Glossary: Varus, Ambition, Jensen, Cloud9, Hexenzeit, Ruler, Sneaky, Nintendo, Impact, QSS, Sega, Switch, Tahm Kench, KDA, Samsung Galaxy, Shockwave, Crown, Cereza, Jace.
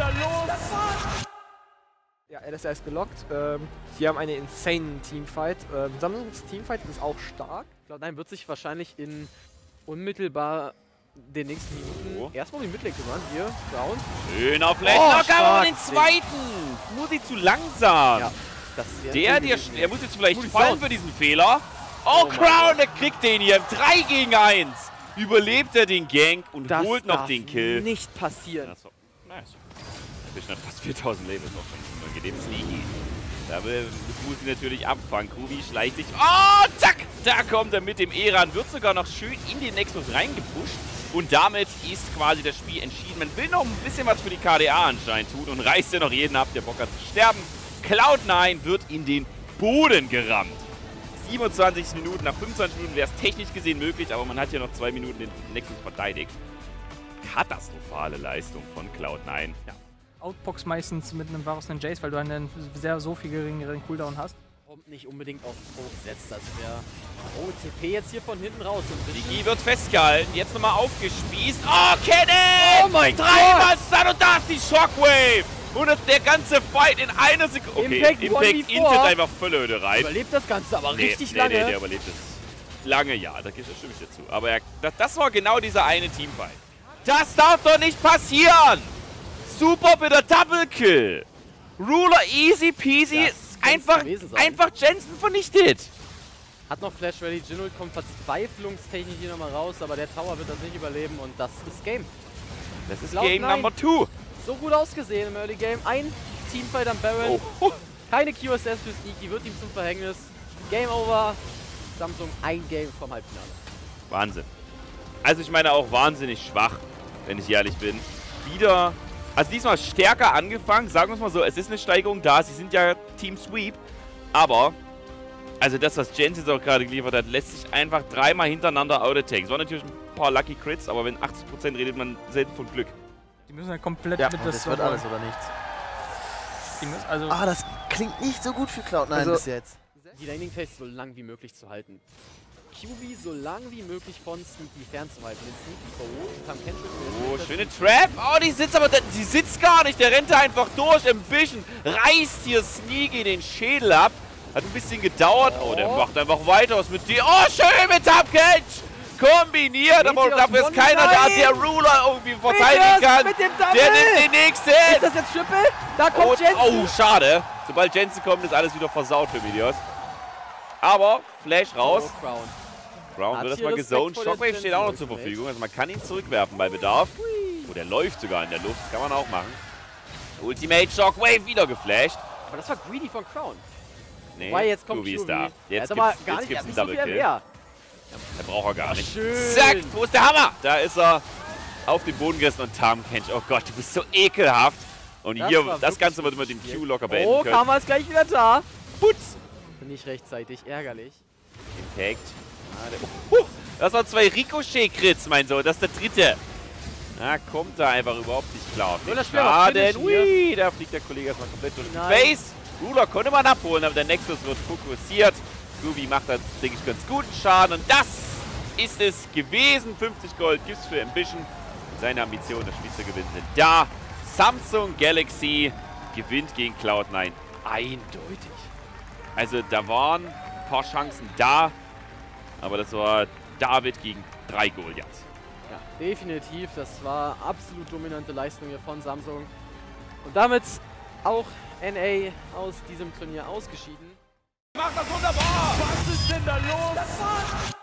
da los? Ja, LSR ist gelockt. Die haben einen insanen Teamfight. Samsungs Teamfight ist auch stark. Cloud9 wird sich wahrscheinlich in unmittelbar den nächsten Minuten erstmal die Midlane kümmern. Hier, Crown. Schöner Flash-Knock, aber den zweiten! Nur sie zu langsam. Ja, das ist der muss jetzt vielleicht fallen für diesen Fehler. Oh, Crown, der kriegt den hier im 3 gegen 1. Überlebt er den Gank und das holt noch den Kill. Das darf nicht passieren. Das war nice. Ambition hat fast 4000 Leben, ist auch schon unangenehm. Sneaky. Da muss sie natürlich abfangen. Kubi schleicht sich. Oh, zack! Da kommt er mit dem Eran. Wird sogar noch schön in den Nexus reingepusht. Und damit ist quasi das Spiel entschieden. Man will noch ein bisschen was für die KDA anscheinend tun und reißt ja noch jeden ab, der Bock hat zu sterben. Cloud9 wird in den Boden gerammt. 27 Minuten, nach 25 Minuten wäre es technisch gesehen möglich, aber man hat ja noch 2 Minuten den Nexus verteidigt. Katastrophale Leistung von Cloud9. Ja. Outbox meistens mit einem Varus und Jace, weil du einen sehr viel geringeren Cooldown hast. Kommt nicht unbedingt auf Druck setzt, das wäre... Oh, TP jetzt hier von hinten raus. Sneaky wird festgehalten, jetzt nochmal aufgespießt. Oh, Kenneth! Oh mein Gott! Dreimal Stun und da ist die Shockwave! Und der ganze Fight in einer Sekunde. Okay, Impact intet einfach Vollhöde rein. Überlebt das Ganze aber richtig lange. Nee, der überlebt es. Lange, ja, da stimme ich dazu. Aber das war genau dieser eine Teamfight. Das darf doch nicht passieren! Super bitter Double Kill! Ruler easy peasy, einfach Jensen vernichtet! Hat noch Flash ready, Jinul kommt verzweiflungstechnisch hier nochmal raus, aber der Tower wird das nicht überleben und das ist Game. Das ist Game Number 2. So gut ausgesehen im Early Game. Ein Teamfight am Baron. Oh. Keine QSS für Sneaky, wird ihm zum Verhängnis. Game over. Samsung ein Game vom Halbfinale. Wahnsinn. Also ich meine auch wahnsinnig schwach, wenn ich ehrlich bin. Wieder, also diesmal stärker angefangen. Sagen wir es mal so, es ist eine Steigerung da. Sie sind ja Team Sweep. Aber, also das, was Jensen auch gerade geliefert hat, lässt sich einfach 3-mal hintereinander out-attacken. Es waren natürlich ein paar Lucky Crits, aber wenn 80% redet man selten von Glück. Die müssen ja komplett mit das wird alles oder nichts. Die müssen, also das klingt nicht so gut für Cloud9 also bis jetzt. Die Laning Phase so lang wie möglich zu halten. QB so lang wie möglich von Sneaky fernzuhalten. Sneaky oh, schöne Trap. Oh, die sitzt aber, die sitzt gar nicht. Der rennt da einfach durch. Ambition reißt hier Sneaky den Schädel ab. Hat ein bisschen gedauert. Oh, der macht einfach weiter was mit dir. Oh, schön mit Tahm Kench. Kombiniert, aber dafür ist keiner da, der Ruler irgendwie verteidigen kann. Der nimmt den nächsten. Ist das jetzt Triple? Da kommt Jensen. Oh, schade. Sobald Jensen kommt, ist alles wieder versaut für Videos. Aber Flash raus. Crown wird erstmal gezoned. Shockwave steht auch noch zur Verfügung. Also man kann ihn zurückwerfen bei Bedarf. Oh, der läuft sogar in der Luft. Das kann man auch machen. Ultimate Shockwave wieder geflasht. Aber das war greedy von Crown. Nee, Ruby ist da. Jetzt gibt's einen Double Kill. Der braucht er gar nicht. Schön. Zack, wo ist der Hammer? Da ist er auf den Boden gerissen und Tahm Kench. Oh Gott, du bist so ekelhaft. Und hier, das Ganze wird mit dem Q locker beenden können. Oh, Hammer ist gleich wieder da. Putz. Nicht rechtzeitig, ärgerlich. Impact. Das waren 2 Ricochet-Crits, mein Sohn. Das ist der 3. Na, kommt da einfach überhaupt nicht klar. Schade. Ui, da fliegt der Kollege erstmal komplett durch die Base. Ruler konnte man abholen, aber der Nexus wird fokussiert. Ruby macht da, denke ich, ganz guten Schaden. Und das ist es gewesen. 50 Gold gibt's für Ambition. Und seine Ambitionen, das Spiel zu gewinnen, sind da. Samsung Galaxy gewinnt gegen Cloud9. Eindeutig. Also da waren ein paar Chancen da. Aber das war David gegen 3 Goliaths. Ja, definitiv. Das war absolut dominante Leistung hier von Samsung. Und damit auch NA aus diesem Turnier ausgeschieden. Macht das wunderbar! Was ist denn da los?